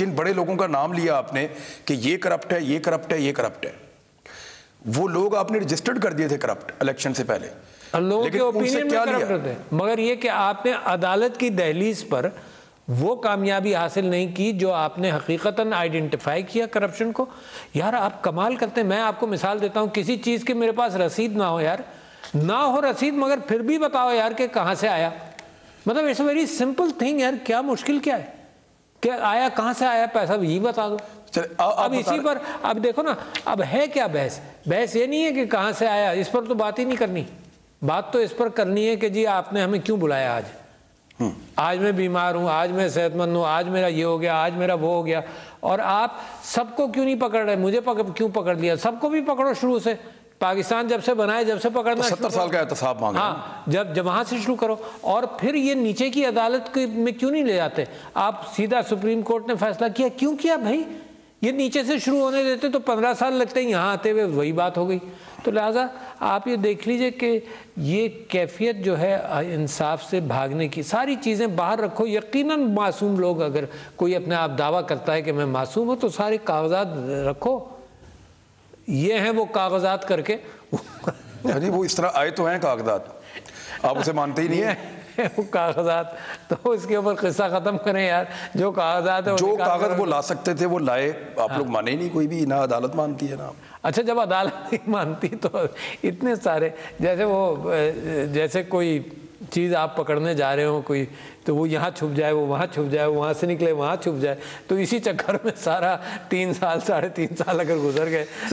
जिन बड़े लोगों का नाम लिया आपने कि ये करप्ट है, ये करप्ट है, ये करप्ट है, वो लोग आपने रजिस्टर्ड कर दिए थे करप्ट इलेक्शन से पहले, लोगों के ओपिनियन में करप्ट होते हैं। मगर ये कि आपने अदालत की दहलीज पर वो कामयाबी हासिल नहीं की जो आपने हकीकतन आइडेंटिफाई किया करप्शन को। यार आप कमाल करते हैं। मैं आपको मिसाल देता हूँ, किसी चीज़ की मेरे पास रसीद ना हो, यार ना हो रसीद, मगर फिर भी बताओ यार कि कहाँ से आया। मतलब इट्स वेरी सिंपल थिंग यार, क्या मुश्किल क्या है कि आया कहाँ से आया पैसा, भी यही बता दो। अब इसी पर अब देखो ना, अब है क्या बहस। बहस ये नहीं है कि कहाँ से आया, इस पर तो बात ही नहीं करनी। बात तो इस पर करनी है कि जी आपने हमें क्यों बुलाया आज, आज मैं बीमार हूँ, आज मैं सेहतमंद हूँ, आज मेरा ये हो गया, आज मेरा वो हो गया, और आप सबको क्यों नहीं पकड़ रहे, मुझे क्यों पकड़ लिया। सबको भी पकड़ो शुरू से, पाकिस्तान जब से बनाए जब से पकड़ना, 70 साल का एहतसाब मांग, हाँ, जब वहाँ से शुरू करो। और फिर ये नीचे की अदालत में क्यों नहीं ले जाते आप, सीधा सुप्रीम कोर्ट ने फैसला किया, क्यों किया भाई। ये नीचे से शुरू होने देते तो 15 साल लगते हैं, यहाँ आते हुए वही बात हो गई। तो लिहाजा आप ये देख लीजिए कि ये कैफियत जो है इंसाफ से भागने की, सारी चीज़ें बाहर रखो। यकीनन मासूम लोग, अगर कोई अपने आप दावा करता है कि मैं मासूम हूँ, तो सारे कागजात रखो। ये हैं वो कागजात करके जी, वो इस तरह आए तो हैं कागजात, आप उसे मानते ही नहीं है वो कागजात, तो इसके ऊपर किस्सा खत्म करें यार। जो कागजात है, जो कागज वो ला सकते थे वो लाए, आप लोग माने नहीं कोई भी, ना अदालत मानती है ना। अच्छा, जब अदालत नहीं मानती तो इतने सारे, जैसे वो, जैसे कोई चीज़ आप पकड़ने जा रहे हो कोई, तो वो यहाँ छुप जाए, वो वहाँ छुप जाए, वहाँ से निकले वहाँ छुप जाए, तो इसी चक्कर में सारा 3 साल 3.5 साल अगर गुजर गए